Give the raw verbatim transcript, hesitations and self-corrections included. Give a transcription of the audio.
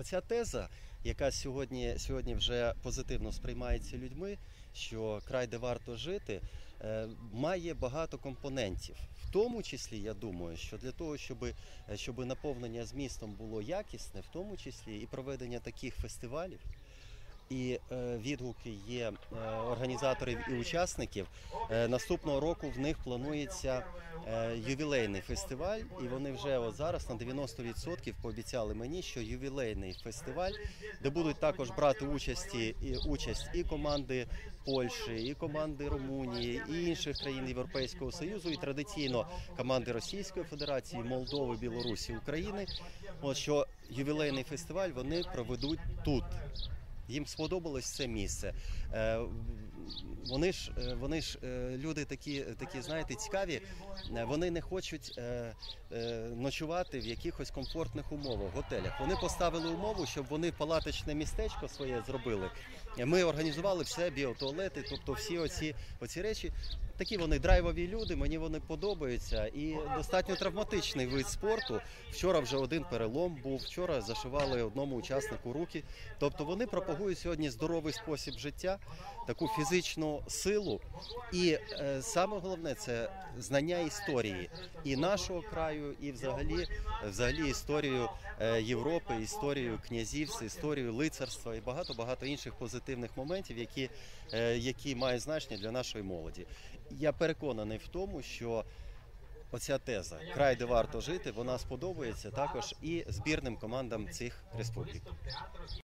оця теза, яка сьогодні, сьогодні вже позитивно сприймається людьми, що край, де варто жити, має багато компонентів. В тому числі, я думаю, що для того, щоб, щоб наповнення з містом було якісне, в тому числі і проведення таких фестивалів, і відгуки є організаторів і учасників. Наступного року в них планується ювілейний фестиваль, і вони вже от зараз на дев'яносто відсотків пообіцяли мені, що ювілейний фестиваль, де будуть також брати участь і, участь і команди Польщі, і команди Румунії, і інших країн Європейського Союзу, і традиційно команди Російської Федерації, Молдови, Білорусі, України, от що ювілейний фестиваль вони проведуть тут. Їм сподобалось це місце. Вони ж, вони ж люди такі, такі, знаєте, цікаві. Вони не хочуть ночувати в якихось комфортних умовах, готелях. Вони поставили умову, щоб вони палаточне містечко своє зробили. Ми організували все, біотуалети, тобто всі оці, оці речі. Такі вони драйвові люди, мені вони подобаються. І достатньо травматичний вид спорту. Вчора вже один перелом був, вчора зашивали одному учаснику руки. Тобто вони пропагують сьогодні здоровий спосіб життя, таку фізичну силу. І е, саме головне – це знання історії і нашого краю, і взагалі, взагалі історію е, Європи, історію князівств, історію лицарства і багато-багато інших позитивних моментів, які, е, які мають значення для нашої молоді. Я переконаний в тому, що оця теза «Край, де варто жити», вона сподобається також і збірним командам цих республік.